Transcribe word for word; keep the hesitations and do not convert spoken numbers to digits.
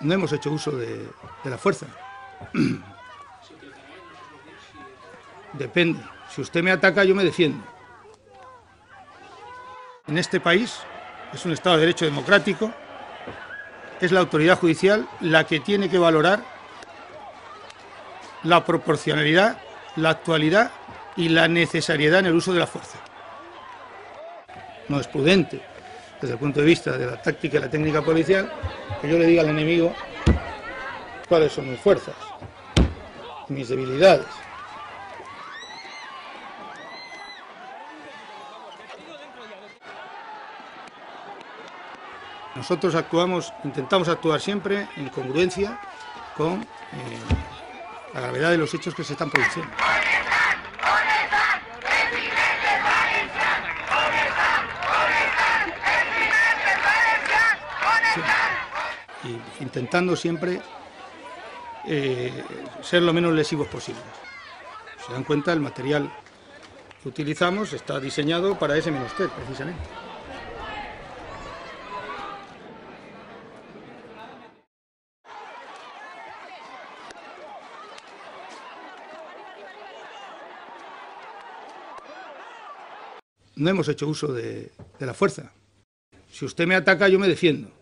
no hemos hecho uso de, de la fuerza. Depende. Si usted me ataca, yo me defiendo. En este país es un Estado de Derecho democrático, es la autoridad judicial la que tiene que valorar la proporcionalidad, la actualidad y la necesariedad en el uso de la fuerza. No es prudente, desde el punto de vista de la táctica y la técnica policial, que yo le diga al enemigo cuáles son mis fuerzas, mis debilidades. Nosotros actuamos, intentamos actuar siempre en congruencia con eh, la gravedad de los hechos que se están produciendo. Sí. Y intentando siempre eh, ser lo menos lesivos posibles. Se dan cuenta, el material que utilizamos está diseñado para ese menester, precisamente. No hemos hecho uso de, de la fuerza. Si usted me ataca, yo me defiendo.